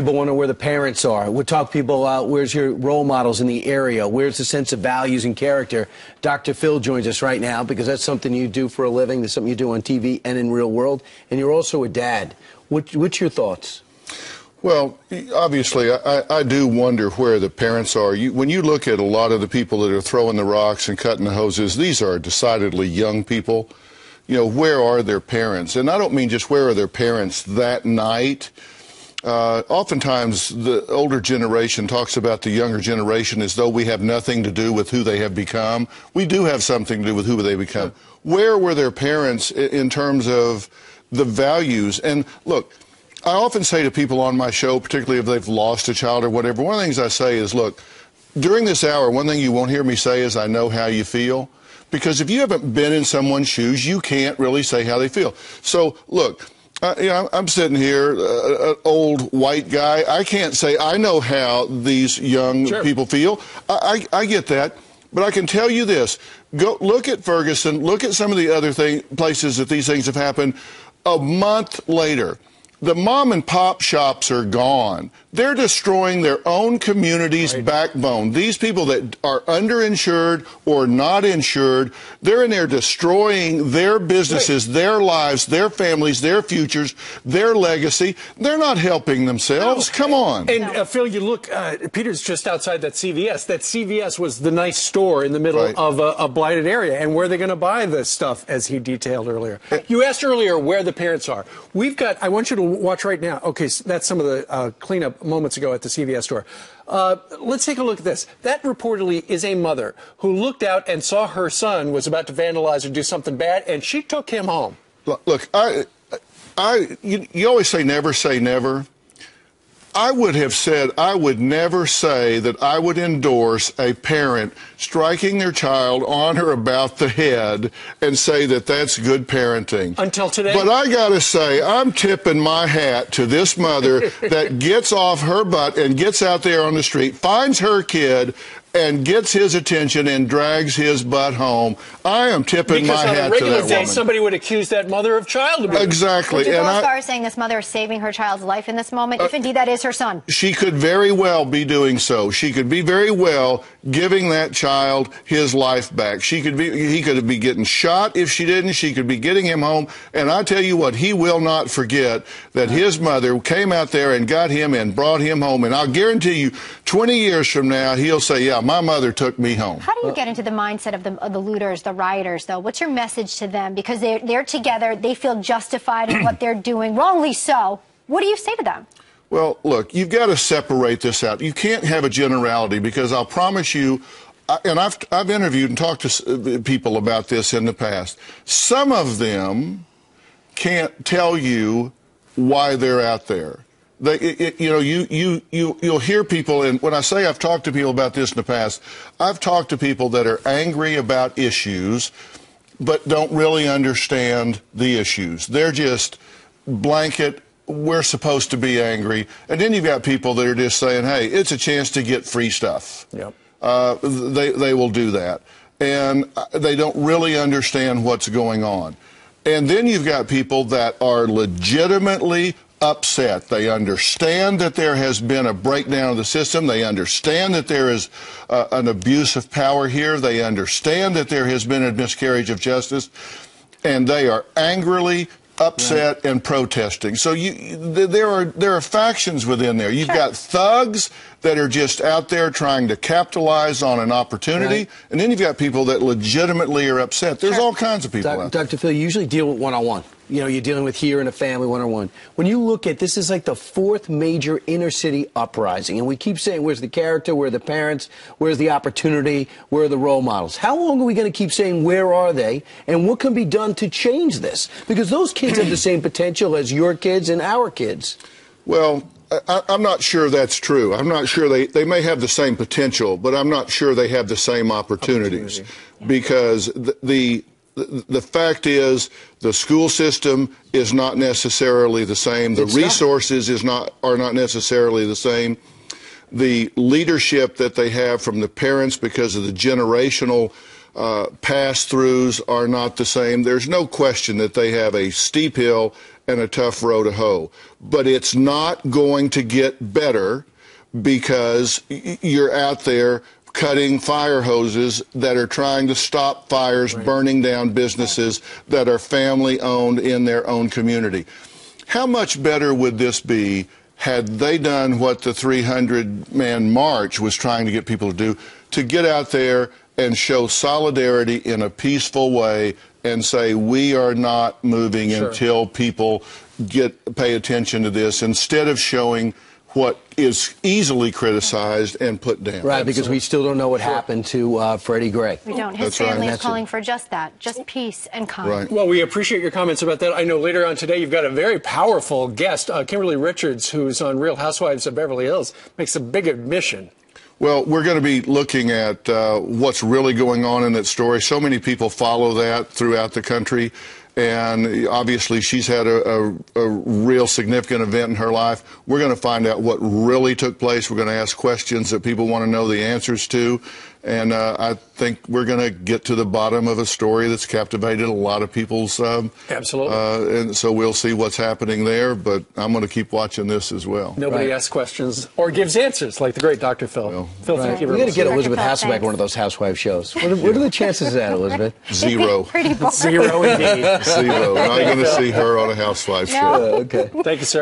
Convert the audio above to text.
People wonder where the parents are. We'll talk people out. Where's your role models in the area? Where's the sense of values and character? Dr. Phil joins us right now because that's something you do for a living. That's something you do on TV and in real world. And you're also a dad. What's your thoughts? Well, obviously, I do wonder where the parents are. When you look at a lot of the people that are throwing the rocks and cutting the hoses, these are decidedly young people. You know, where are their parents? And I don't mean just where are their parents that night. Oftentimes, the older generation talks about the younger generation as though we have nothing to do with who they have become. We do have something to do with who they become. Where were their parents in terms of the values? And look, I often say to people on my show, particularly if they've lost a child or whatever, one of the things I say is, look, during this hour, one thing you won't hear me say is I know how you feel. Because if you haven't been in someone's shoes, you can't really say how they feel. So, look, I'm sitting here, an old white guy. I can't say I know how these young people feel. I get that. But I can tell you this. Go look at Ferguson. Look at some of the other places that these things have happened. A month later, the mom and pop shops are gone. They're destroying their own community's backbone. These people that are underinsured or not insured, they're in there destroying their businesses, their lives, their families, their futures, their legacy. They're not helping themselves. No. Come on. And Phil, you look, Peter's just outside that CVS. That CVS was the nice store in the middle of a blighted area. And where are they going to buy this stuff, as he detailed earlier? You asked earlier where the parents are. We've got, I want you to watch right now. Okay, so that's some of the cleanup moments ago at the CVS store. Let's take a look at this. That reportedly is a mother who looked out and saw her son was about to vandalize or do something bad, and she took him home. Look, you always say never. I would have said I would never say that I would endorse a parent striking their child on or about the head and say that that's good parenting. Until today. But I got to say, I'm tipping my hat to this mother that gets off her butt and gets out there on the street, finds her kid, and gets his attention and drags his butt home. I am tipping my hat to that woman. Because on a regular day, somebody would accuse that mother of child abuse. Exactly. Would you go as far as saying this mother is saving her child's life in this moment, if indeed that is her son? She could very well be doing so. She could be very well giving that child his life back. She could be. He could be getting shot if she didn't. She could be getting him home. And I tell you what, he will not forget that his mother came out there and got him and brought him home. And I'll guarantee you, 20 years from now, he'll say, yeah, my mother took me home. How do you get into the mindset of the looters, the rioters, though? What's your message to them? Because they're together. They feel justified in what they're doing, wrongly so. What do you say to them? Well, look, you've got to separate this out. You can't have a generality because I'll promise you, and I've interviewed and talked to people about this in the past. Some of them can't tell you why they're out there. You know, you'll hear people, and when I say I've talked to people about this in the past, I've talked to people that are angry about issues, but don't really understand the issues. They're just blanket, we're supposed to be angry. And then you've got people that are just saying, hey, it's a chance to get free stuff. Yep. They will do that. And they don't really understand what's going on. And then you've got people that are legitimately upset. They understand that there has been a breakdown of the system. They understand that there is an abuse of power here. They understand that there has been a miscarriage of justice, and they are angrily upset and protesting. So there are factions within there. You've got thugs that are just out there trying to capitalize on an opportunity, and then you've got people that legitimately are upset. There's all kinds of people out there. Dr. Phil, you usually deal with one-on-one. You know, you're dealing with here in a family one-on-one. When you look at this, is like the fourth major inner city uprising. And we keep saying, where's the character? Where are the parents? Where's the opportunity? Where are the role models? How long are we going to keep saying, where are they? And what can be done to change this? Because those kids have the same potential as your kids and our kids. Well, I'm not sure that's true. I'm not sure they may have the same potential, but I'm not sure they have the same opportunities. Because the fact is, the school system is not necessarily the same. The resources are not necessarily the same. The leadership that they have from the parents because of the generational pass-throughs are not the same. There's no question that they have a steep hill and a tough row to hoe. But it's not going to get better because you're out there cutting fire hoses that are trying to stop fires, right, burning down businesses that are family owned in their own community. How much better would this be had they done what the 300-man march was trying to get people to do, to get out there and show solidarity in a peaceful way and say, we are not moving, sure, until people pay attention to this, instead of showing what is easily criticized and put down. Right, because we still don't know what happened to Freddie Gray. We don't. His family is calling for just that, just peace and calm. Right. Well, we appreciate your comments about that. I know later on today you've got a very powerful guest, Kimberly Richards, who's on Real Housewives of Beverly Hills, makes a big admission. Well, we're going to be looking at what's really going on in that story. So many people follow that throughout the country. And obviously, she's had a real significant event in her life. We're going to find out what really took place. We're going to ask questions that people want to know the answers to. And I think we're going to get to the bottom of a story that's captivated a lot of people's. Absolutely. And so we'll see what's happening there. But I'm going to keep watching this as well. Nobody asks questions or gives answers like the great Dr. Phil. Well, Phil, thank you very much. We're going to get Elizabeth Hasselbeck one of those housewife shows. What are the chances of that, Elizabeth? Zero. Pretty boring. Zero indeed. Zero. Not going to see her on a housewife show. Okay. Thank you, sir.